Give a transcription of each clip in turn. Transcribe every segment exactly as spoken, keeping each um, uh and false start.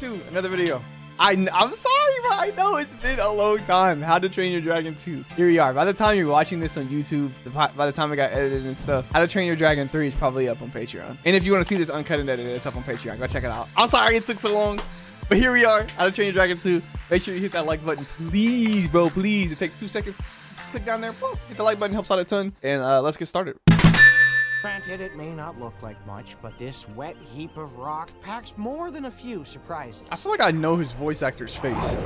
to another video. I, I'm sorry, but I know it's been a long time. How to Train Your Dragon two. Here we are. By the time you're watching this on YouTube, by the time it got edited and stuff, How to Train Your Dragon three is probably up on Patreon. And if you want to see this uncut and edited, it's up on Patreon. Go check it out. I'm sorry it took so long, but here we are. How to Train Your Dragon two. Make sure you hit that like button. Please, bro, please. It takes two seconds. Click down there. Boom. Hit the like button. Helps out a ton. And uh, let's get started. Granted, it may not look like much, but this wet heap of rock packs more than a few surprises. I feel like I know his voice actor's face.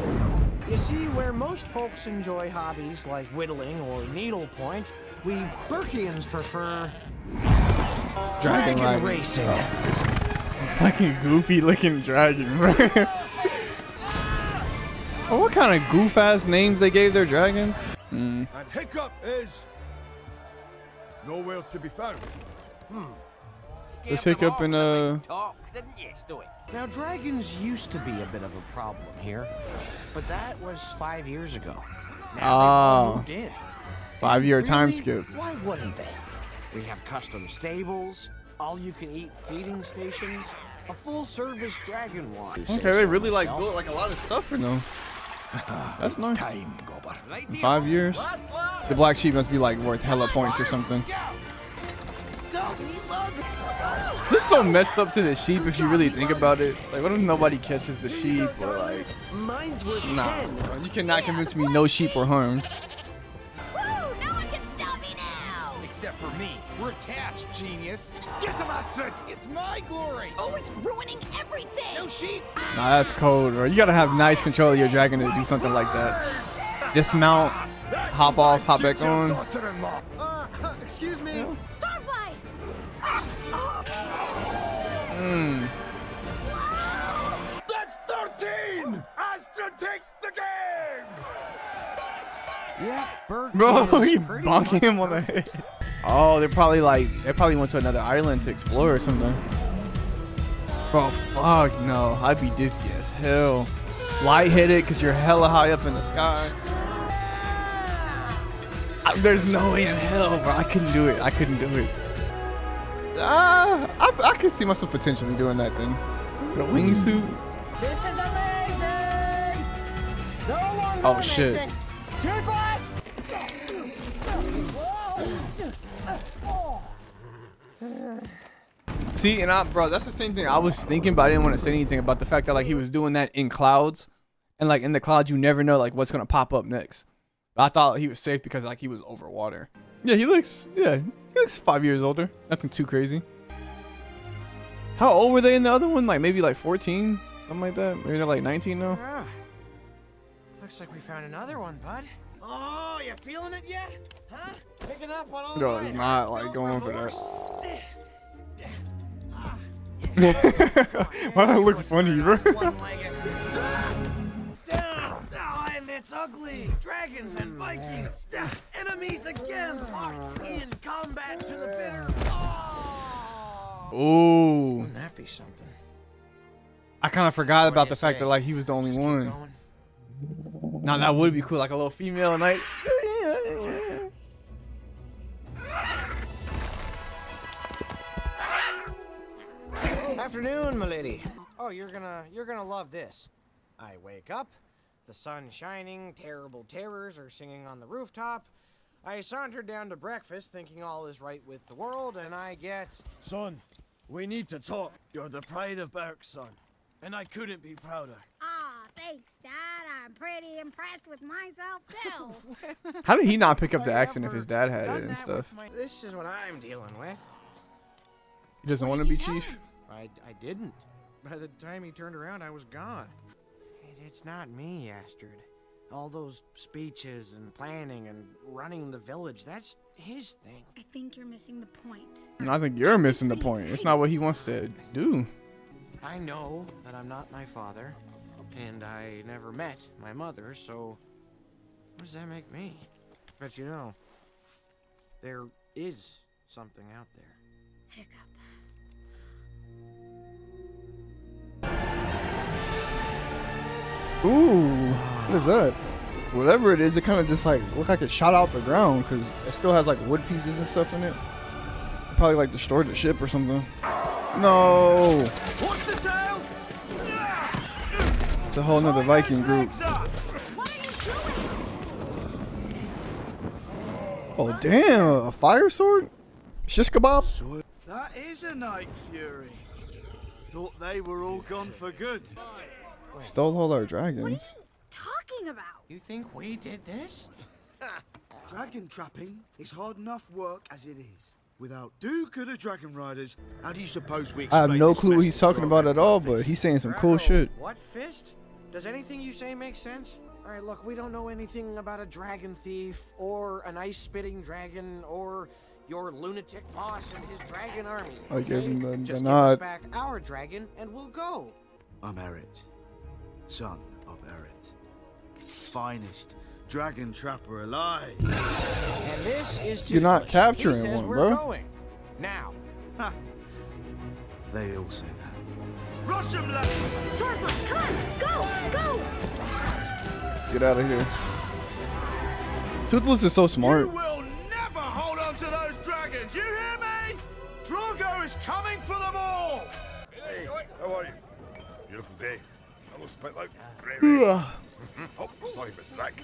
You see, where most folks enjoy hobbies like whittling or needlepoint, we Berkians prefer dragon, dragon racing. Oh, fucking goofy-looking dragon, bro. Oh, what kind of goof-ass names they gave their dragons? Mm. And Hiccup is nowhere to be found. Hmm. Let's take up and uh. Talk, didn't you, Stoic? Now, dragons used to be a bit of a problem here, but that was five years ago. Now oh. Moved in. Five-year really? Time skip. Why wouldn't they? We have custom stables, all-you-can-eat feeding stations, a full-service dragon watch. Okay, they so really myself. like built like a lot of stuff for them. That's nice. Time, Gobber. In five years, the black sheep must be like worth hella points or something. This is so messed up to the sheep if you really think about it. Like, what if nobody catches the sheep or like? Nah, bro, you cannot convince me no sheep were harmed. Except for me, we're attached, genius. Get them, Astrid. It's my glory. Oh, it's ruining everything. No sheep. Nah, that's cold, bro. You gotta have nice control of your dragon to do something like that. Dismount, hop off, hop back on. Uh, excuse me. Starfly. Mm. That's thirteen. Astrid takes the game. Yeah, Berk. Bro, you bonking him on the head. Oh, they're probably like, they probably went to another island to explore or something. Bro, fuck no. I'd be dizzy as hell. Lightheaded because you're hella high up in the sky. I, there's no way in hell, bro. I couldn't do it. I couldn't do it. Uh, I, I could see myself potentially doing that thing. The wingsuit. This is amazing. No oh, shit. See, and I, bro, that's the same thing I was thinking, but I didn't want to say anything about the fact that like he was doing that in clouds, and like in the clouds you never know like what's gonna pop up next. But I thought he was safe because like he was over water. Yeah, he looks, yeah, he looks five years older. Nothing too crazy. How old were they in the other one? Like maybe like fourteen, something like that. Maybe they're like nineteen now. Yeah. Looks like we found another one, bud. Oh, you feeling it yet? Huh? Picking up on all the. No, it's not like going for that. Why do I look funny, bro? Oh, and it's ugly. Dragons and Vikings, enemies again, locked in combat to the bitter. Oh. Ooh. Wouldn't that be something? I kind of forgot about the fact that like he was the only one. Now that would be cool, like a little female and like. Afternoon, milady. Oh, you're gonna you're gonna love this. I wake up, the sun shining, terrible terrors are singing on the rooftop. I saunter down to breakfast, thinking all is right with the world, and I get. Son, we need to talk. You're the pride of Berk, son, and I couldn't be prouder. Ah, oh, thanks, Dad. I'm pretty impressed with myself too. How did he not pick up the accent if his dad had it and stuff? My, this is what I'm dealing with. He doesn't want to be chief. Him? I, I didn't. By the time he turned around, I was gone. It, it's not me, Astrid. All those speeches and planning and running the village, that's his thing. I think you're missing the point. I think you're missing the point. It's not what he wants to do. I know that I'm not my father, and I never met my mother, so what does that make me? But you know, there is something out there. Hiccup. Ooh, what is that? Whatever it is, it kind of just like looks like it shot out the ground because it still has like wood pieces and stuff in it. Probably like destroyed the ship or something. No. What's the tail? It's a whole nother Viking group. Oh damn, a fire sword? Shish kebab? That is a Night Fury. Thought they were all gone for good. Stole all our dragons. What are you talking about? You think we did this? Dragon trapping is hard enough work as it is. Without do-gooder dragon riders, how do you suppose we explain I have no clue what he's talking about at all, but he's saying some Drago, cool shit. What fist? Does anything you say make sense? All right, look, we don't know anything about a dragon thief or an ice-spitting dragon or your lunatic boss and his dragon army. I okay? gave him the, the Just nod. Give us back our dragon and we'll go. I'm Eret, son of Eret, finest dragon trapper alive. And this is Toothless. You're not capturing one, we're bro. Going. Now. Ha. They all say that. Rush him, lad. Surfer, come, go, go. Let's get out of here. Toothless is so smart. You will never hold on to those dragons. You hear me? Drago is coming for them all. Hey, how are you? Beautiful day. I was quite like grey race. Oh, sorry, but Zach.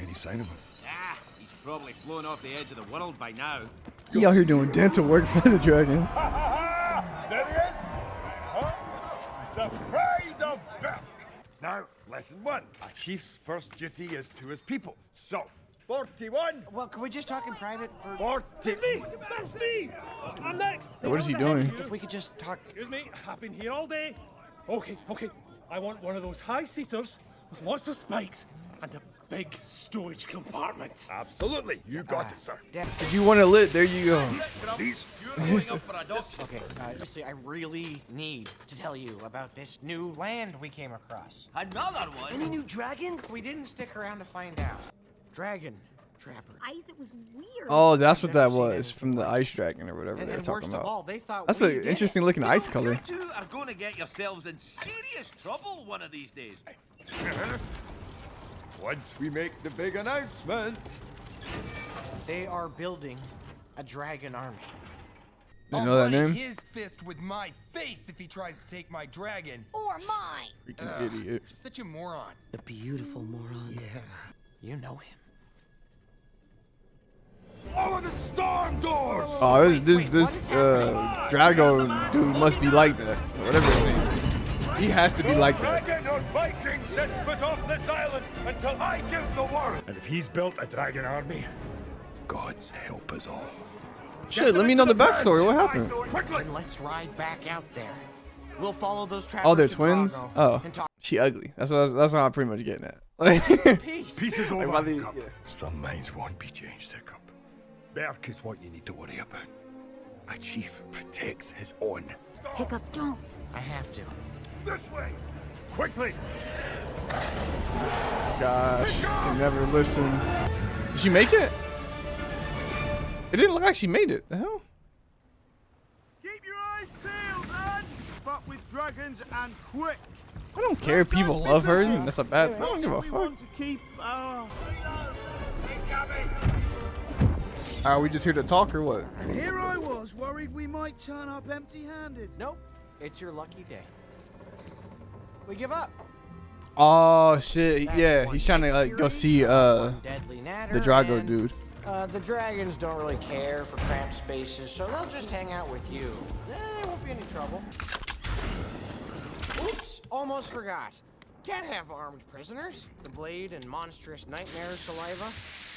Any sign of him? Ah, he's probably flown off the edge of the world by now. He out here doing dental work for the dragons. Ha ha ha! There he is! Huh? The pride of Berk! Now, lesson one. A chief's first duty is to his people. So, forty-one! Well, can we just talk in private for... forty... That's me! That's me! I'm next! Hey, what is he doing? If we could just talk... Excuse me, I've been here all day. Okay, okay. I want one of those high-seaters with lots of spikes and a big storage compartment. Absolutely. You got uh, it, sir. If you want it lit, there you go. These. Okay, uh, you see, I really need to tell you about this new land we came across. Another one? Any new dragons? We didn't stick around to find out. Dragon trapper. Ice, it was weird. Oh, that's what that was, from the ice dragon or whatever and, they were talking about. All, they that's an interesting looking you ice know, color. You two are going to get yourselves in serious trouble one of these days. Once we make the big announcement. They are building a dragon army. You know that name? His fist with my face if he tries to take my dragon. Or mine. Freaking uh, idiot. Such a moron. A beautiful moron. Yeah. You know him. Over the storm doors. Oh, this this, this uh, Drago dude must be like that. Whatever his name is. He has to be no like that. Dragon or Viking sets foot off this island until I give the word. And if he's built a dragon army, God's help us all. Shit, let me know the backstory. What happened? Quickly, let's ride back out there. We'll follow those trappers. Oh, they're twins. Oh, she ugly. That's what. That's what I'm pretty much getting at. Like, peace. Peace is over. Like, the, yeah. Some minds won't be changed, Hiccup. Berk is what you need to worry about. A chief protects his own. Hiccup, don't. I have to. This way! Quickly! Gosh, you never listen. Did she make it? It didn't look like she made it. The hell? Keep your eyes peeled, lads! But with dragons and quick! I don't care if people love her. That's a bad thing. I don't give a fuck. Are we just here to talk or what? And here I was, worried we might turn up empty-handed. Nope. It's your lucky day. We give up. Oh shit! That's yeah, he's trying to like, go see uh the Drago and, dude. Uh, the dragons don't really care for cramped spaces, so they'll just hang out with you. Eh, they won't be any trouble. Oops! Almost forgot. Can't have armed prisoners. The blade and monstrous nightmare saliva.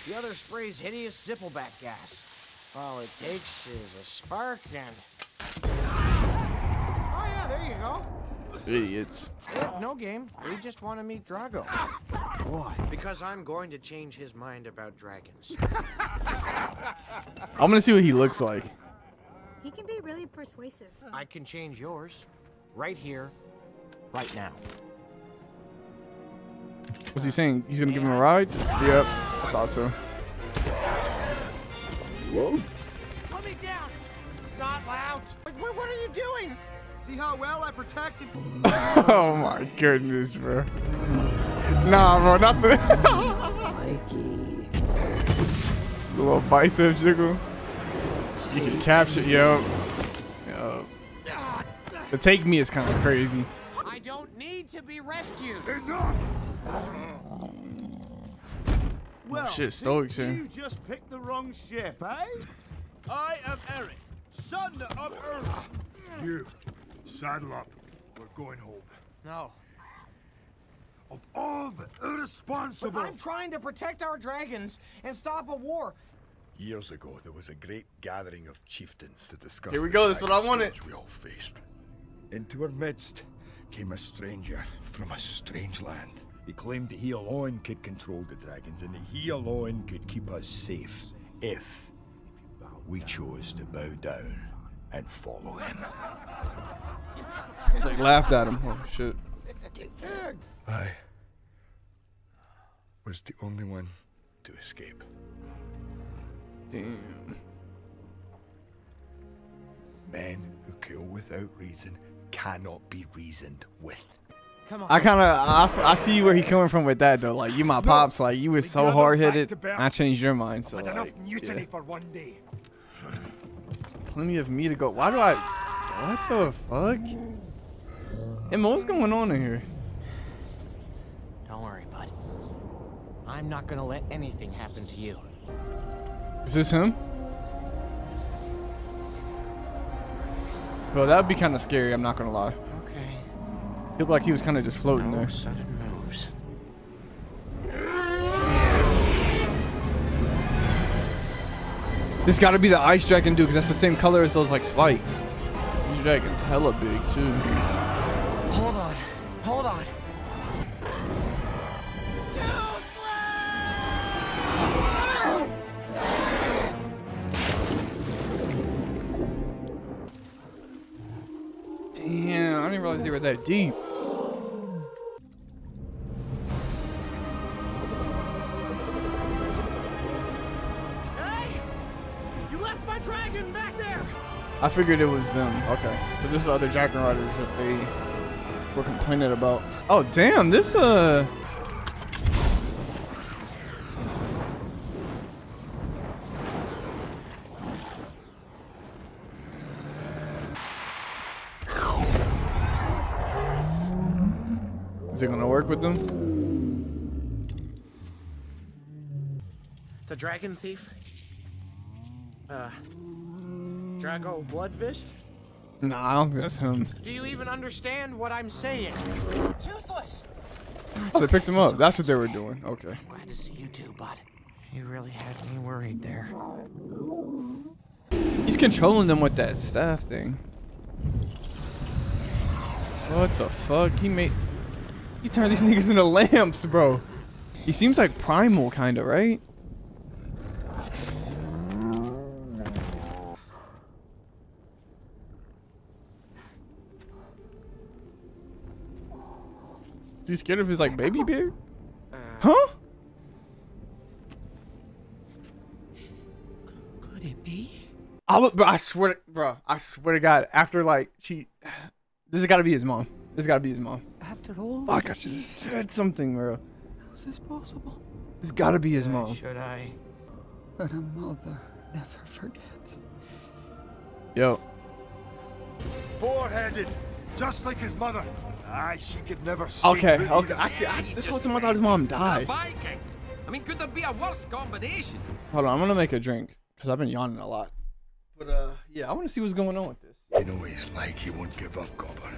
The other sprays hideous zippleback gas. All it takes is a spark and. Oh yeah, there you go. Idiots. No game. We just want to meet Drago. Why? Because I'm going to change his mind about dragons. I'm gonna see what he looks like. He can be really persuasive. I can change yours, right here, right now. What's he saying? He's gonna give him a ride? Yep. I thought so. Whoa. Put me down. It's not loud. Like, what are you doing? See how well I protected. Oh my goodness, bro. Nah, bro, not the Mikey. The little bicep jiggle. You can capture, yo. Yo. The take me is kind of crazy. I don't need need to be rescued. Enough! Well, shit, Stoic's here. You just picked the wrong ship, eh? I am Eret, son of Earth. You, saddle up. We're going home. No. Of all the irresponsible... But I'm trying to protect our dragons and stop a war. Years ago, there was a great gathering of chieftains to discuss... Here we go, that's what I wanted. ...we all faced. Into our midst came a stranger from a strange land. He claimed that he alone could control the dragons and that he alone could keep us safe if we chose to bow down and follow him. They laughed at him. Oh, shit. Stupid. I was the only one to escape. Damn. Men who kill without reason cannot be reasoned with. Come on. I kind of, I, I see where he's coming from with that though. Like, you my pops, like, you was so hard-headed, I changed your mind, so, like, enough mutiny yeah. for one day. Plenty of me to go. Why do I, what the fuck? Hey, what's going on in here? Don't worry, bud. I'm not gonna let anything happen to you. Is this him? Well, that would be kind of scary, I'm not gonna lie. Okay. He looked like he was kind of just floating no there. Sudden moves. This gotta be the ice dragon dude, because that's the same color as those, like, spikes. These dragons hella big, too. Hold on. Hold on. Damn, I didn't realize they were that deep. Hey! You left my dragon back there! I figured it was them. Okay. So this is other dragon riders that they were complaining about. Oh damn, this uh is it gonna work with them? The dragon thief? Uh, Drago Bloodfist? Nah, I don't think that's him. Do you even understand what I'm saying? Toothless! Oh, so they picked him up. That's what they were doing. Okay. I'm glad to see you too, bud. You really had me worried there. He's controlling them with that staff thing. What the fuck? He made... He turned these niggas into lamps, bro. He seems like primal, kind of, right? Is he scared of his, like, baby beard? Huh? Could it be? I, would, bro, I swear to, bro, I swear to God, after, like, she... This has got to be his mom. This gotta be his mom. After all, fuck! I should have said something, bro. How's this possible? This gotta be his mom. Should I? But a mother never forgets. Yo. Four-headed, just like his mother. Ah, she could never. Sleep okay, with okay. I see. I, this whole time I thought his mom died. Viking. I mean, could there be a worse combination? Hold on, I'm gonna make a drink because I've been yawning a lot. But uh, yeah, I want to see what's going on with this. You know what he's like. He won't give up, Gobber.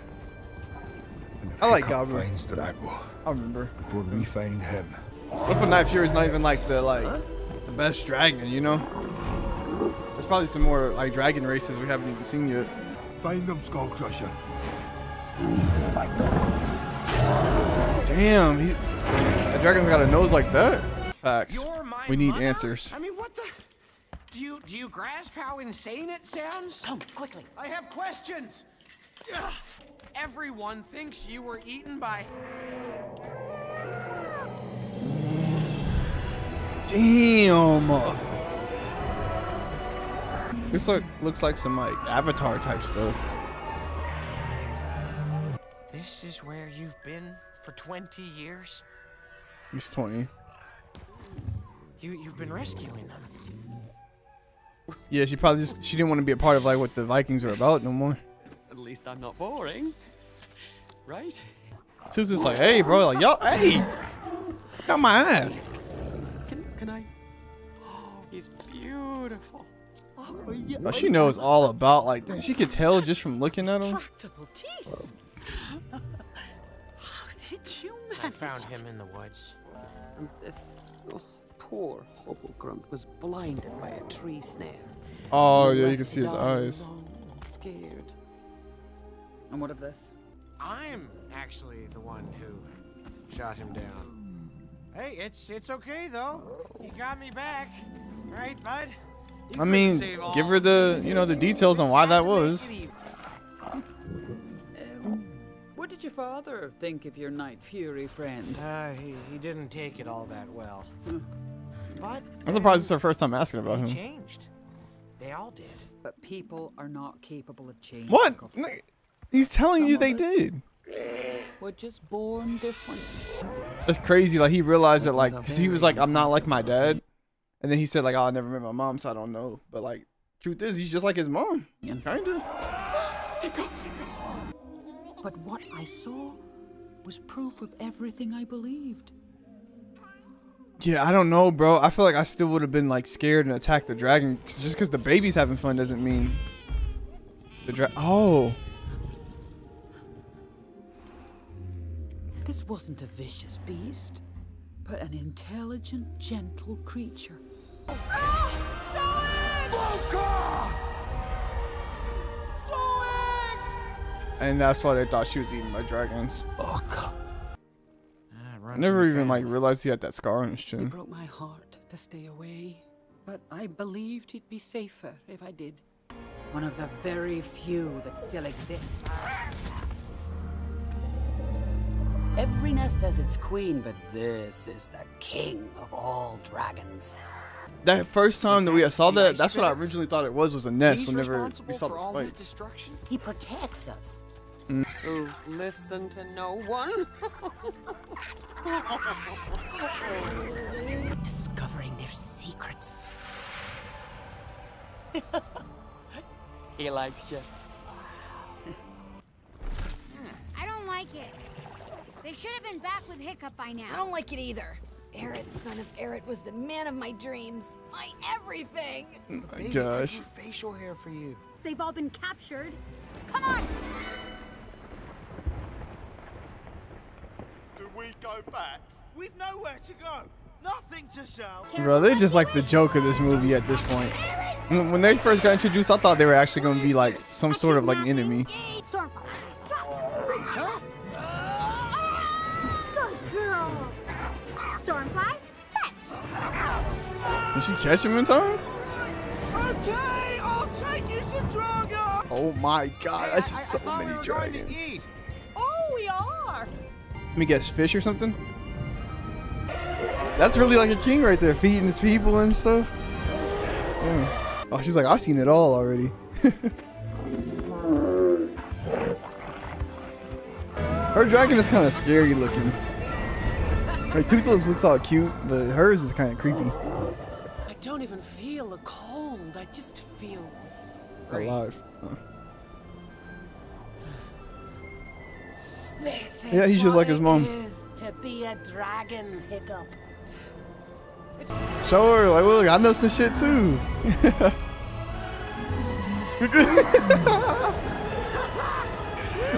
I like Gobber. Drago, I remember. Before we find him. What if a Night Fury is not even like the like huh? the best dragon, you know? There's probably some more like dragon races we haven't even seen yet. Find them, Skullcrusher. Like them. Damn, he, that dragon's got a nose like that. Facts. We need mother? answers. I mean, what the? Do you do you grasp how insane it sounds? Come quickly. I have questions. Ugh. Everyone thinks you were eaten by... Damn! This look, looks like some like Avatar type stuff. This is where you've been for twenty years? He's twenty. You, you've been rescuing them. Yeah, she probably just... She didn't want to be a part of like what the Vikings are about no more. At least I'm not boring, right? Susan's like, hey, bro, like, yo, hey, got my ass. Can, can I? Oh, he's beautiful. Oh, yeah. Now, she knows all about, like, dang, she could tell just from looking at him. Tractable teeth. How did you manage? I found him in the woods. And this oh, poor hobo grunt was blinded by a tree snare. Oh, yeah, you can see his eyes. Scared. And what of this? I'm actually the one who shot him down. Hey, it's it's okay though. He got me back, right, bud? I mean, give her the you know the details on why that was. Uh, what did your father think of your Night Fury friend? Uh, he he didn't take it all that well. But I'm surprised it's her first time asking about him. Changed. They all did. But people are not capable of change. What? He's telling Some you they did. We're just born different. That's crazy. Like, he realized that, like, because he was like, I'm not like my dad. And then he said, like, oh, I never met my mom, so I don't know. But, like, truth is, he's just like his mom. Yeah. Kind of. But what I saw was proof of everything I believed. Yeah, I don't know, bro. I feel like I still would have been, like, scared and attacked the dragon. Just because the baby's having fun doesn't mean the dragon. Oh. This wasn't a vicious beast, but an intelligent, gentle creature. Ah, Stoic! And that's why they thought she was eaten by dragons. Fuck. I never even like realized he had that scar on his chin. It broke my heart to stay away, but I believed it'd be safer if I did. One of the very few that still exist. Every nest has its queen, but this is the king of all dragons. That first time that we saw that, that's what I originally thought it was, was a nest. He's whenever we saw this fight. Destruction. He protects us. Mm. Oh, listen to no one. Discovering their secrets. He likes you. I don't like it. They should have been back with Hiccup by now. I don't like it either. Eret, son of Eret, was the man of my dreams. My everything. Oh my Baby, gosh. Facial hair for you. They've all been captured. Come on. Do we go back? We've nowhere to go. Nothing to sell. Bro, they're just like the joke of this movie at this point. When they first got introduced, I thought they were actually going to be like some sort of like enemy. Huh? Stormfly, fetch! Did she catch him in time? Okay, I'll take you to Drago! Oh my god, that's just so many dragons. Oh, we are! Let me guess, fish or something? That's really like a king right there, feeding his people and stuff. Yeah. Oh, she's like, I've seen it all already. Her dragon is kind of scary looking. Like, Toothless looks all cute, but hers is kind of creepy. I don't even feel the cold. I just feel alive. Huh. Yeah, he's just like his mom. To be a dragon, Hiccup. Show her, like, look, I know some shit too.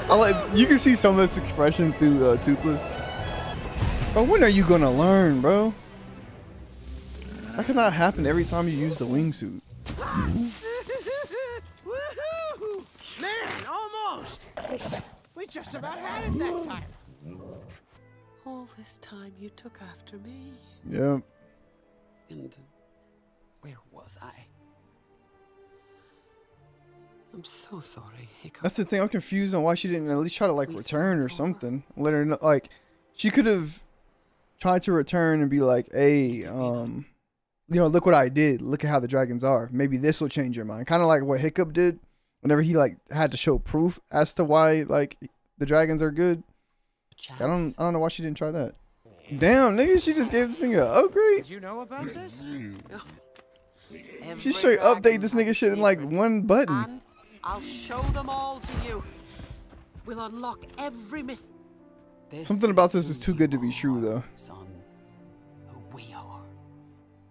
I like. You can see so much expression through uh, Toothless. Bro, when are you gonna learn, bro? That could not happen every time you use the wingsuit. Woohoo! Man, almost! We just about had it that time. All this time you took after me. Yep. And where was I? I'm so sorry, Hiccup. That's the thing, I'm confused on why she didn't at least try to like return or something. Let her know, like, she could have try to return and be like, hey, um, you know, look what I did. Look at how the dragons are. Maybe this will change your mind. Kind of like what Hiccup did whenever he like had to show proof as to why like the dragons are good. Chance. I don't, I don't know why she didn't try that. Damn, nigga, she just gave this thing up. Oh great. Did you know about this? She straight update this nigga shit in like one button. And I'll show them all to you. We'll unlock every mis. This Something about this is too good to be true, though. Son, who we are.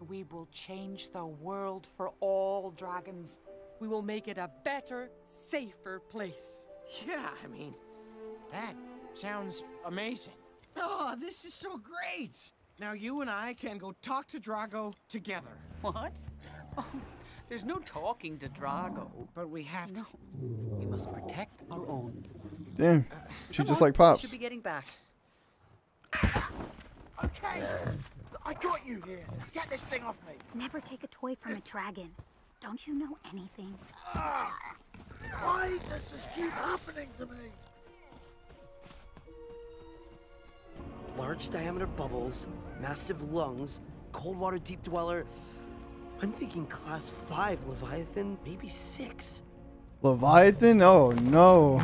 We will change the world for all dragons. We will make it a better, safer place. Yeah, I mean, that sounds amazing. Oh, this is so great. Now you and I can go talk to Drago together. What? Oh, there's no talking to Drago. But we have to. No. We must protect our own. Damn, she just like Pops. Should be getting back. Okay, I got you. Get this thing off me. Never take a toy from a dragon. Don't you know anything? Uh, why does this keep happening to me? Large diameter bubbles, massive lungs, cold water deep dweller. I'm thinking class five Leviathan, maybe six. Leviathan? Oh no.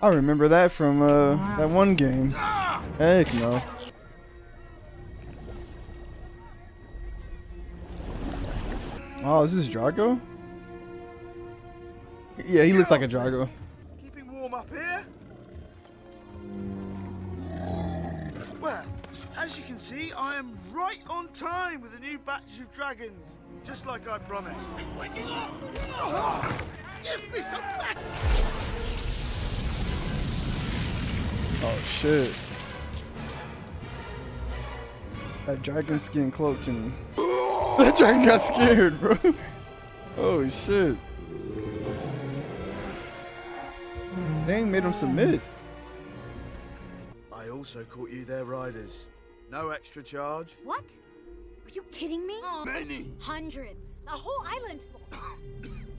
I remember that from uh, that one game. Heck no. Oh, is this Drago? Yeah, he looks like a Drago. Keeping warm up here? Well, as you can see, I am right on time with a new batch of dragons, just like I promised. He's waking up! Oh, give me some back! Oh shit. That dragon skin cloak and that dragon got scared, bro. Oh shit. Dang, made him submit. I also caught you there, riders. No extra charge. What? Are you kidding me? Oh, many. Hundreds. A whole island full.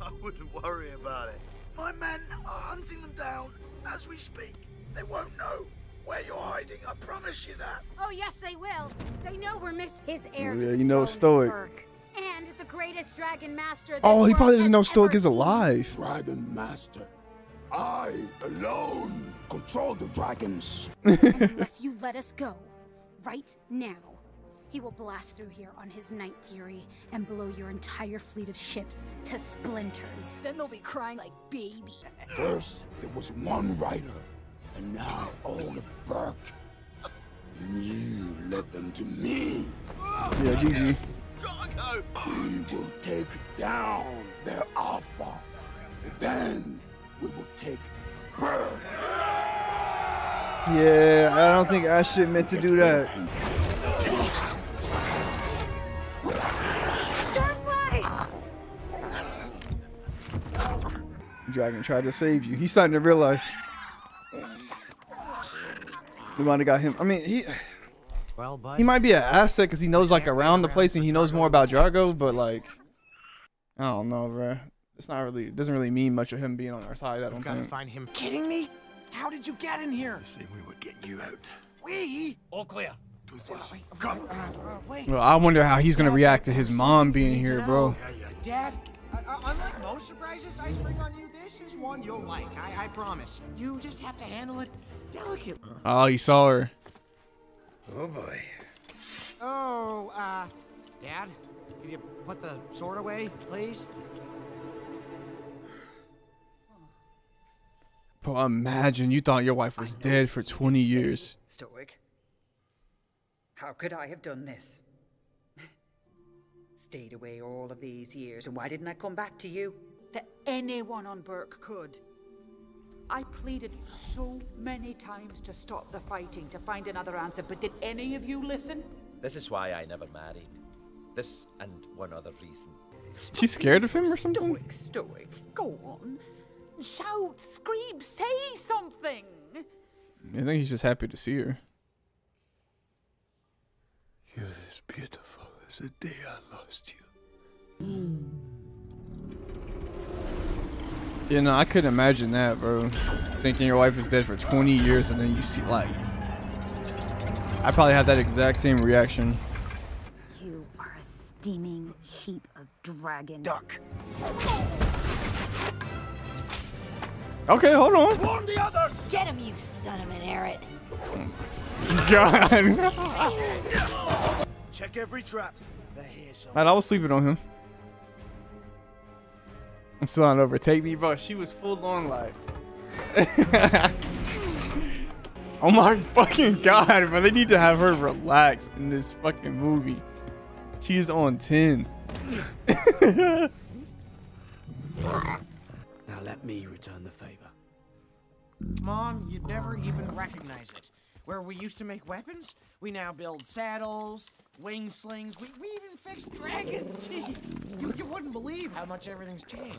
I wouldn't worry about it. My men are hunting them down as we speak. They won't know where you're hiding, I promise you that. Oh, yes, they will. They know we're missing his heir. Oh, yeah, you know Stoic. Berk. And the greatest dragon master. Oh, he probably doesn't know Stoic is alive. Dragon master. I alone control the dragons. Unless you let us go right now, he will blast through here on his Night Fury and blow your entire fleet of ships to splinters. Then they'll be crying like baby. First, there was one rider. And now all of Berk, and you led them to me. Yeah, G G. Drago. We will take down their alpha, and then we will take Berk. Yeah, I don't think Astrid meant to do that. Dragon tried to save you. He's starting to realize. We might have got him. I mean, he he might be an asset because he knows like around the place and he knows more about Drago, but like, I don't know, bro. It's not really, it doesn't really mean much of him being on our side. I don't think. Find him. Kidding me? How did you get in here? I think we were getting you out. We all clear. Come. Well, I wonder how he's gonna react to his mom being here, bro. Dad. Uh, unlike most surprises I spring on you, this is one you'll like. I, I promise. You just have to handle it delicately. Oh, you saw her. Oh boy. Oh, uh, Dad, can you put the sword away, please? Bro, imagine you thought your wife was dead for twenty years. Stoic. How could I have done this? Stayed away all of these years, and why didn't I come back to you? That anyone on Berk could. I pleaded so many times to stop the fighting, to find another answer, but did any of you listen? This is why I never married. This and one other reason. She's scared of him or something? Stoic, Stoic, go on. Shout, scream, say something! I think he's just happy to see her. You're as beautiful as the day I lost you. Mm. You know, I couldn't imagine that, bro. Thinking your wife is dead for twenty years and then you see, like, I probably had that exact same reaction. You are a steaming heap of dragon duck. Okay, hold on. Warn the others. Get him, you son of an Eret. God. Check every trap. Alright, I was sleeping on him. I'm still on overtake me, bro. She was full on life. Oh my fucking god, bro. They need to have her relax in this fucking movie. She's on ten. Now let me return the favor. Mom, you'd never even recognize it. Where we used to make weapons, we now build saddles, wing slings. We, we even fixed dragon teeth. You, you wouldn't believe how much everything's changed.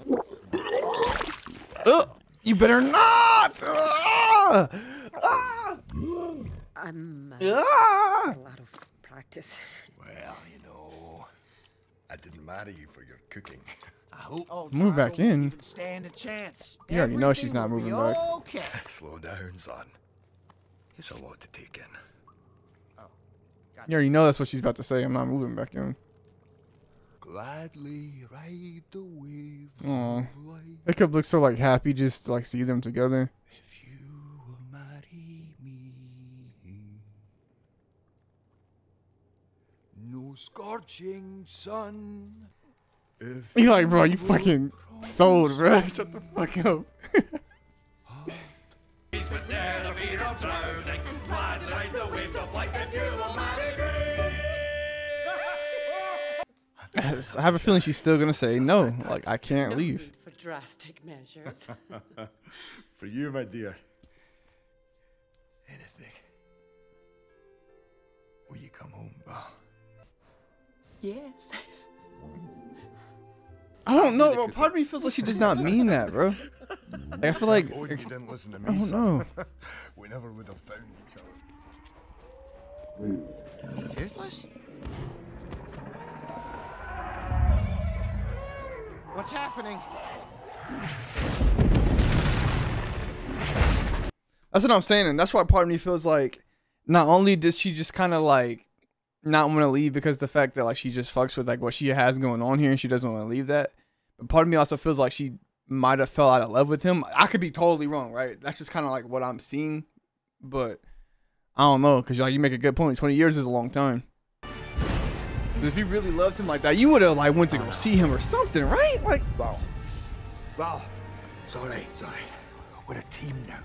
Oh, you better not! Ah! Ah! I'm uh, ah! a lot of practice. Well, you know, I didn't marry you for your cooking. I hope oh, move back in. Stand a chance. You already know she's not moving back. Okay. Slow down, son. It's a lot to take in. Oh, gotcha. You already know that's what she's about to say. I'm not moving back in. Gladly ride the wave. Oh, Hiccup looks so like happy just to like see them together. If you will marry me, no scorching sun. If he's like, bro, you fucking sold, bro. Shut the fuck up. I have a feeling she's still gonna say no. Like, I can't leave. For drastic measures. For you, my dear. Anything. Will you come home, Val? Yes. I don't know. Well, part of me feels like she does not mean that, bro. Like, I feel like oh, you didn't listen to me. I don't know. We never would have found each other. Toothless? What's happening? That's what I'm saying, and that's why part of me feels like not only did she just kind of like not want to leave because the fact that like she just fucks with like what she has going on here and she doesn't want to leave that, but part of me also feels like she might have fell out of love with him. I could be totally wrong, right? That's just kind of like what I'm seeing, but I don't know, because like you make a good point. twenty years is a long time. If you really loved him like that, you would have like went to go see him or something, right? Like, wow, wow. Sorry, sorry. We're a team now.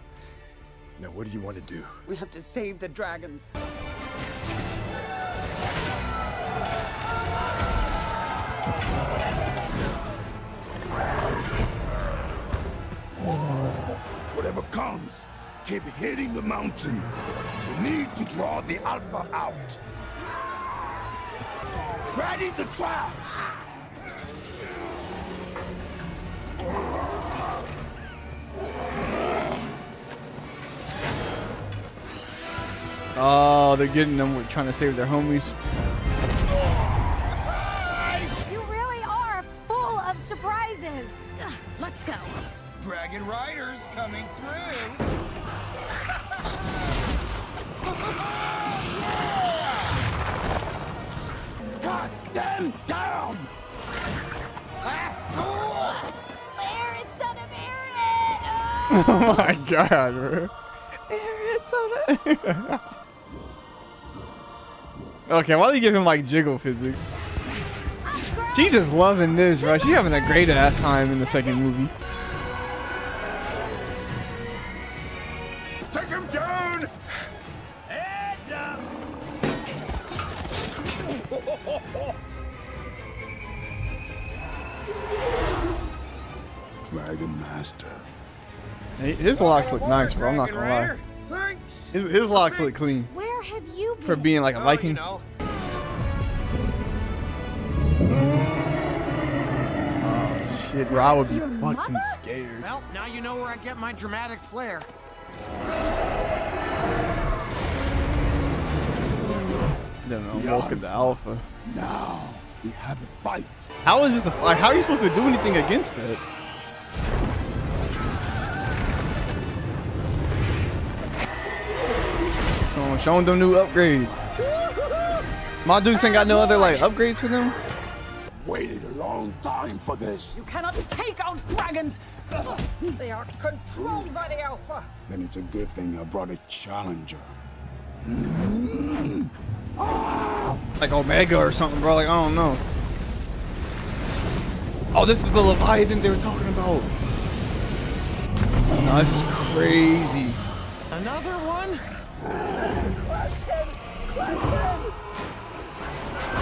Now, what do you want to do? We have to save the dragons. Whatever comes, keep hitting the mountain. We need to draw the alpha out. Ready the traps! Oh, they're getting them with trying to save their homies. Surprise! You really are full of surprises. Ugh, let's go. Dragon Riders coming through. Cut them down! Eret, son of Eret! Oh! Oh my god, bro. Eret, son of Eret. Okay, why do you give him like jiggle physics? She just loving this, bro. She having a great ass time in the second movie. Take him down! Heads up! Dragon Master. Hey, his locks look nice, bro. I'm not gonna lie. Thanks. His, his locks look clean. Where have you been? For being like a Viking. Oh, you know. Oh shit, bro! I would be fucking mother? scared. Well, now you know where I get my dramatic flair. Don't know, look at the alpha. Now we have a fight. How is this a fight? How are you supposed to do anything against it? Oh, showing them new upgrades. My dudes ain't got no other like upgrades for them. Waited a long time for this. You cannot take out dragons. They are controlled by the alpha. Then it's a good thing I brought a challenger. Mm-hmm. Like Omega or something, bro. Like, I don't know. Oh, this is the Leviathan they were talking about. No, this is crazy. Another one?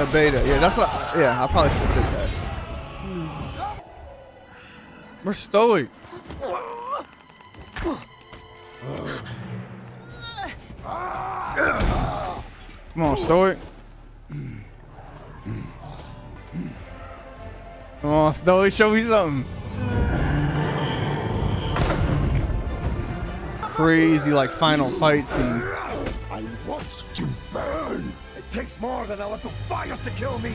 A beta. Yeah, that's not. Yeah, I probably should have said that. We're stoic. Come on, stoic. Come on, stoic. Show me something. Crazy, like final fight scene. I want to burn. It takes more than I want to fire to kill me.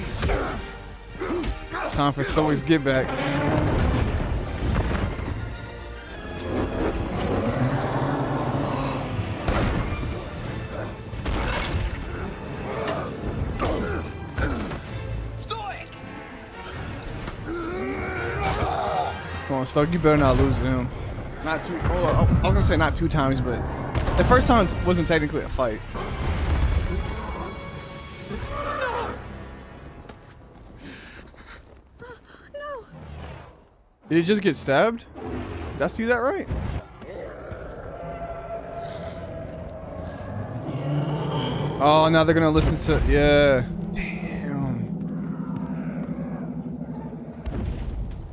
Time for Stoic's get back. Stoic. Come on, Stoic. You better not lose to him. Not two. Oh, I was gonna say not two times, but the first time wasn't technically a fight. No. No. Did he just get stabbed? Did I see that right? Oh, now they're gonna listen to. Yeah. Damn.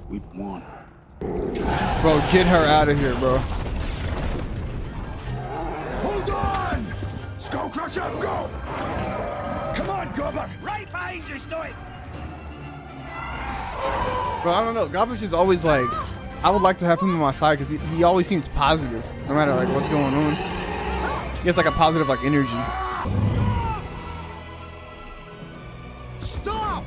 We've won. Bro, get her out of here, bro. Hold on! Skullcrusher, go! Come on, Gobber! Right behind you, Stoic! Bro, I don't know. Gobber's just always like, I would like to have him on my side because he, he always seems positive, no matter like what's going on. He has like a positive like energy. Stop!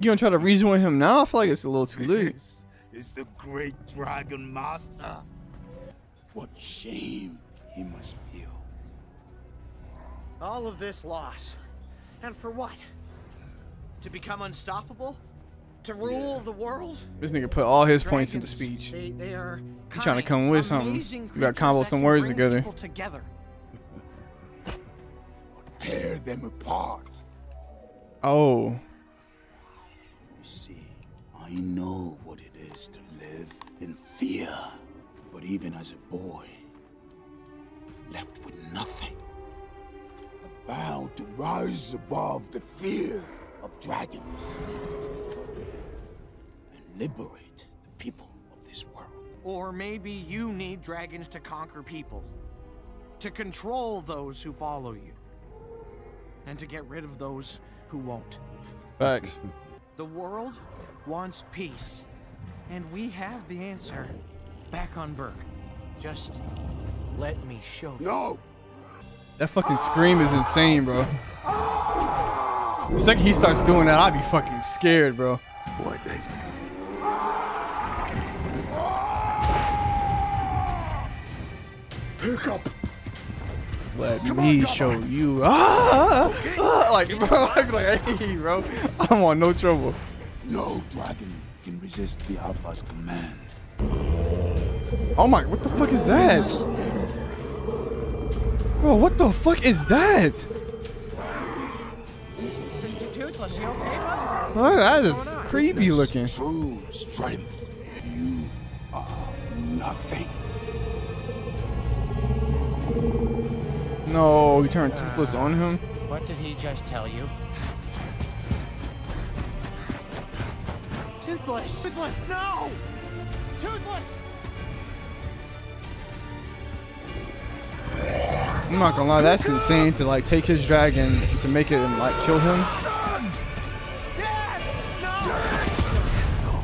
You gonna try to reason with him now? I feel like it's a little too late. It's, it's the great dragon master. What shame he must feel. All of this loss. And for what? To become unstoppable? To rule yeah. the world? This nigga put all his Dragons, points into speech. They, they are kind, trying to come with something. You gotta combo some words together. together. Or tear them apart. Oh. See, I know what it is to live in fear, but even as a boy, left with nothing, I vowed to rise above the fear of dragons and liberate the people of this world. Or maybe you need dragons to conquer people, to control those who follow you, and to get rid of those who won't. Facts. The world wants peace, and we have the answer back on Berk. Just let me show you. No! That fucking scream is insane, bro. The second he starts doing that, I'd be fucking scared, bro. Boy, baby. Hiccup! Let Come me on, show on. you. Ah, okay. ah, like, bro, like, like, hey, bro, I don't want no trouble. No dragon can resist the Alpha's command. Oh my, what the fuck is that? Bro, what the fuck is that? Toothless, you okay, bud? Oh, that is creepy looking. True strength. You are nothing. No, you turned Toothless on him? What did he just tell you? Toothless! Toothless, no! Toothless! I'm not gonna lie, that's insane to like take his dragon to make it and like kill him. Son! Dad! No!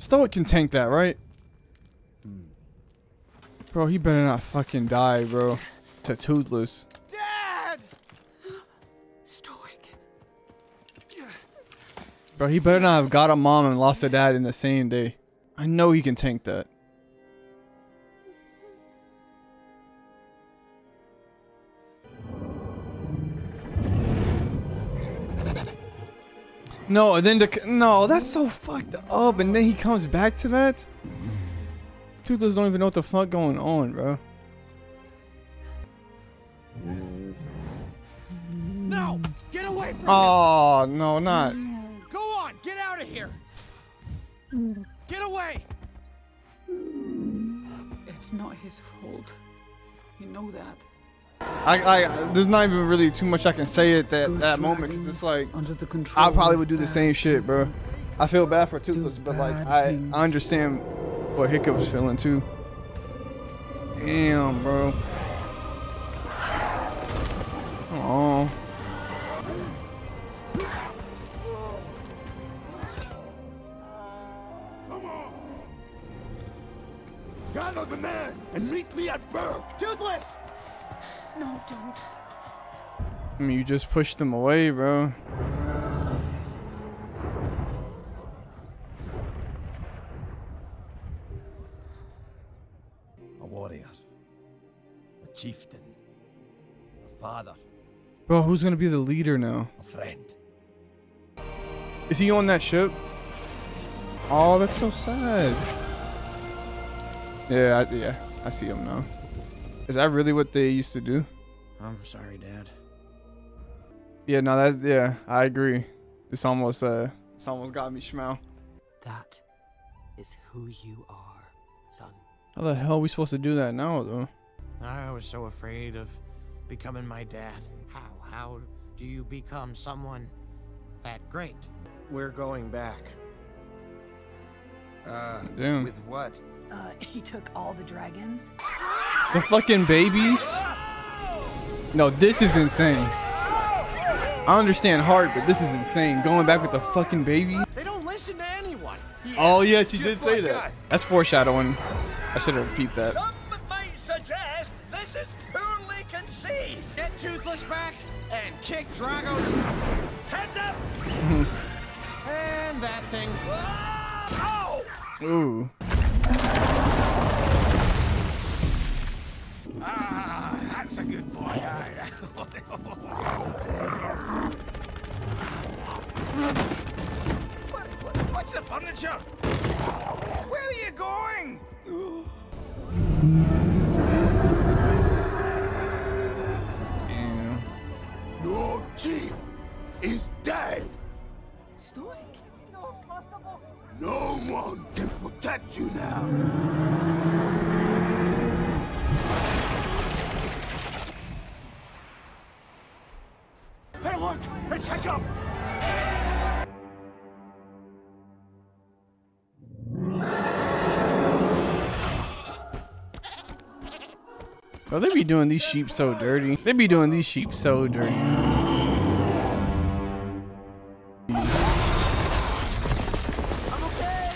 Stoic can tank that, right? Bro, he better not fucking die, bro. To Toothless. Dad! Stoic. Bro, he better not have got a mom and lost a dad in the same day. I know he can tank that. No, and then the no, that's so fucked up. And then he comes back to that. Toothless don't even know what the fuck going on, bro. No, get away from oh, him. No, not. Go on, get out of here. Get away. It's not his fault. You know that. I, I, there's not even really too much I can say at that, that moment, because it's like, under the control I probably would do the same shit, bro. I feel bad for Toothless, but like, I, I understand what Hiccup's feeling too. Damn, bro. Oh. Gather the man and meet me at Berk. Toothless! No, don't. I mean, you just pushed him away, bro. A warrior, a chieftain, a father. Bro, who's gonna be the leader now? A friend. Is he on that ship? Oh, that's so sad. Yeah, I, yeah, I see him now. Is that really what they used to do? I'm sorry, Dad. Yeah, no, that's, yeah, I agree. It's almost, uh, it's almost got me schmow. That is who you are, son. How the hell are we supposed to do that now, though? I was so afraid of becoming my dad. How, how do you become someone that great? We're going back. Uh, Damn. With what? Uh, he took all the dragons. The fucking babies? No, this is insane. I understand heart, but this is insane. Going back with the fucking baby? They don't listen to anyone. Yeah, oh, yeah, she did say like that. Us. That's foreshadowing. I should have repeated that. Some might suggest this is poorly conceived. Get Toothless back and kick Drago's heads up. And that thing. Oh! Ooh. Ah, that's a good boy. what, what, what's the furniture? Where are you going? Damn. Your chief is dead. Stoic? Not possible. No one can protect you now. Hey, look! It's Hiccup! Bro, they be doing these sheep so dirty. They be doing these sheep so dirty. I'm okay.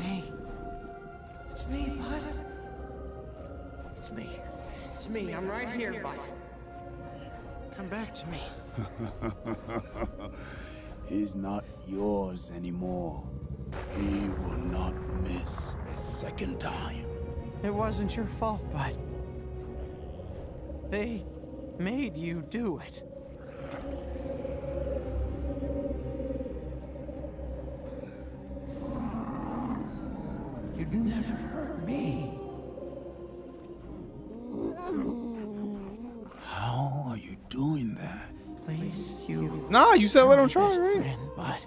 Hey. It's me, bud. It's me. It's me. I'm right here, bud. Come back to me. He's not yours anymore. He will not miss a second time. It wasn't your fault, bud. They made you do it. You'd never hurt me. How are you doing that? Please, you. Nah, you said let him try, right? Friend, but...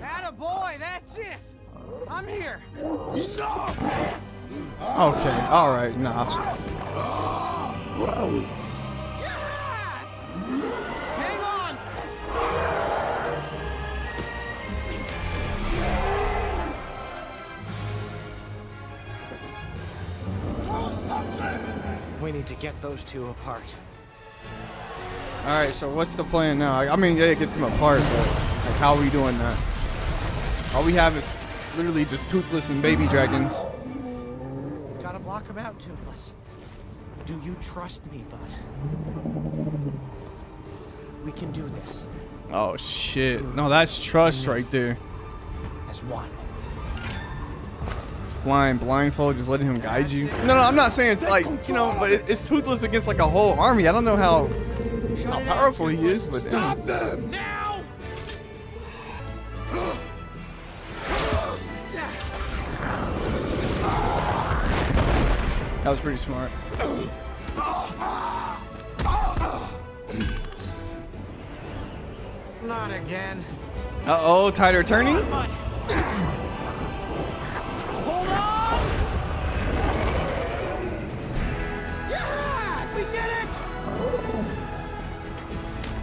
Attaboy, that's it. I'm here. No. Okay. All right. Nah. Whoa. We need to get those two apart. All right, so what's the plan now? I mean, yeah, get them apart, but like, how are we doing that? All we have is literally just Toothless and baby dragons. Gotta block them out, Toothless. Do you trust me, bud? We can do this. Oh shit! No, that's trust right there. As one. Blind, blindfold, just letting him guide you. No, no, I'm not saying it's like, you know, but it, it's Toothless against like a whole army. I don't know how how powerful he is, but stop them now. That was pretty smart. Not again. Uh oh, tighter turning. Hold on. Yeah, we did it.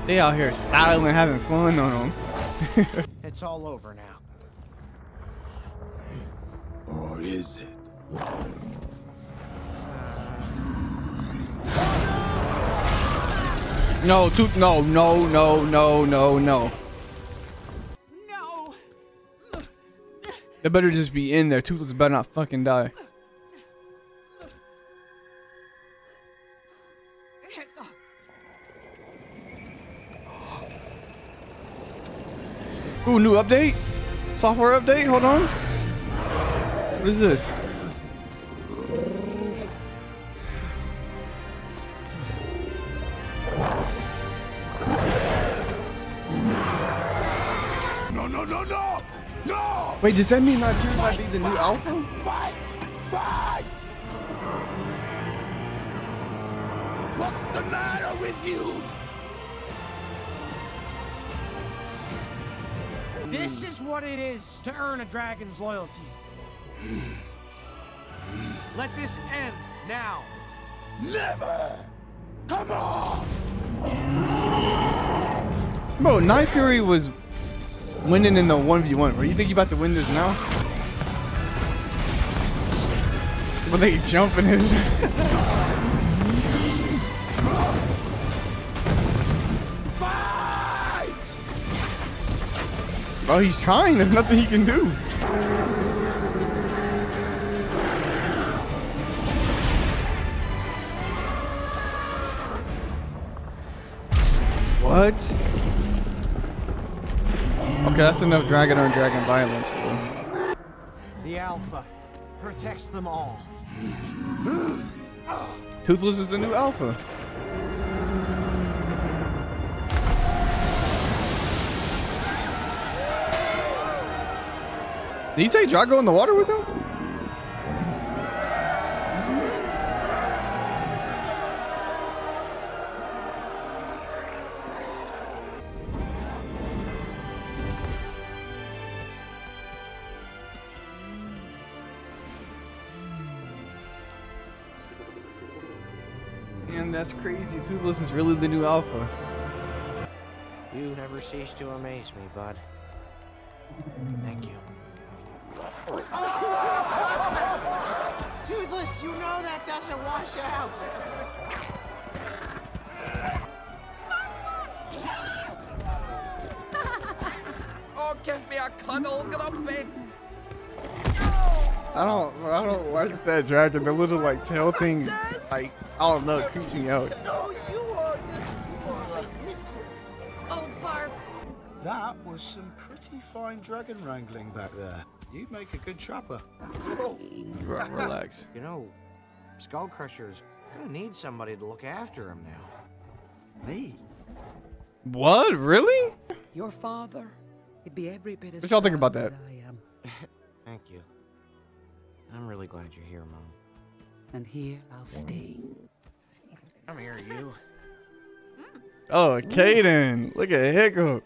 They out here styling, having fun on them. It's all over now. Or is it? Uh... No, to no, no, no, no, no, no. No. They better just be in there. Toothless better not fucking die. Ooh, new update? Software update? Hold on. What is this? No, no, no, no, no! Wait, does that mean Night Fury might be the new alpha? Fight! Fight! What's the matter with you? This is what it is to earn a dragon's loyalty. Let this end now. Never! Come on! Bro, Night Fury was winning in the one v one. Bro, you think you about to win this now? But they jumping his. Fight! Bro, he's trying. There's nothing he can do. What? Okay, that's enough dragon on dragon violence, bro. The alpha protects them all. Toothless is the new alpha. Did he take Drago in the water with him? That's crazy. Toothless is really the new alpha. You never cease to amaze me, bud. Thank you. Toothless, you know that doesn't wash out. Oh, give me a cuddle, grumpy. I don't, I don't like that dragon. The little like tail thing, like I don't know, it creeps me out. No, you are, you are like Mister Oh, Barb. That was some pretty fine dragon wrangling back there. You'd make a good trapper. Oh. Right, relax. You know, Skullcrusher's gonna need somebody to look after him now. Me? What? Really? Your father? He'd be every bit as. What y'all think about that? I am. Thank you. I'm really glad you're here, Mom. And here I'll stay. I'm here, you. Oh, Caden. Look at Hiccup.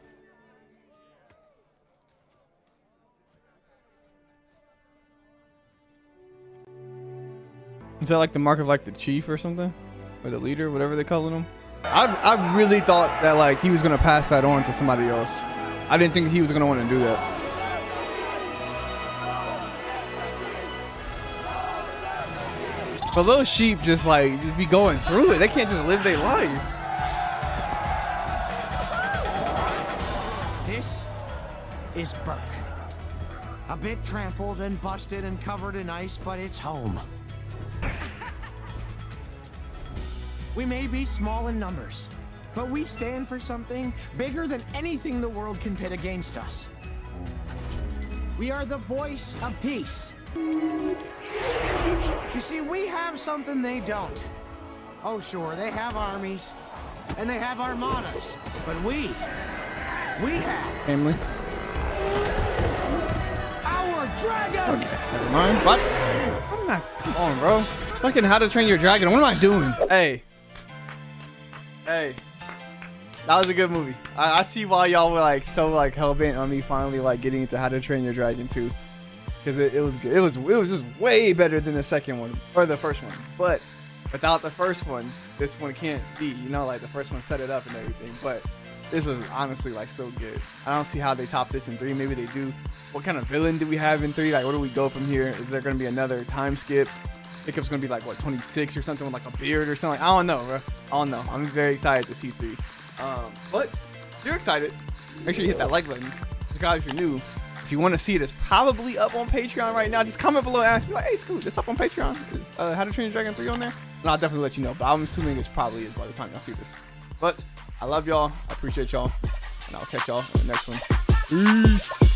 Is that like the mark of like the chief or something? Or the leader, whatever they call him? I I really thought that like he was going to pass that on to somebody else. I didn't think he was going to want to do that. But those sheep just like just be going through it. They can't just live their life. This is Berk. A bit trampled and busted and covered in ice, but it's home. We may be small in numbers, but we stand for something bigger than anything the world can pit against us. We are the voice of peace. You see, we have something they don't. Oh, sure, they have armies, and they have armadas, but we, we have... Family. Our dragons! Okay, never mind. What? I'm not... Come on, bro. Fucking How to Train Your Dragon. What am I doing? Hey. Hey. That was a good movie. I, I see why y'all were like so like hellbent on me finally like getting into How to Train Your Dragon two, because it, it was good. It was it was just way better than the second one or the first one. But without the first one, this one can't be. You know, like the first one set it up and everything. But this was honestly like so good. I don't see how they top this in three. Maybe they do. What kind of villain do we have in three? Like, where do we go from here? Is there gonna be another time skip? Hiccup's gonna be like what, twenty-six or something with like a beard or something. Like, I don't know, bro. I don't know. I'm very excited to see three. Um, but if you're excited, make sure you hit that like button. Subscribe if you're new. If you want to see it, it's probably up on Patreon right now. Just comment below and ask me like, "Hey, Scoot, it's up on Patreon. Is uh, How to Train Your Dragon three on there?" And I'll definitely let you know. But I'm assuming it's probably is by the time y'all see this. But I love y'all. I appreciate y'all, and I'll catch y'all in the next one. Peace.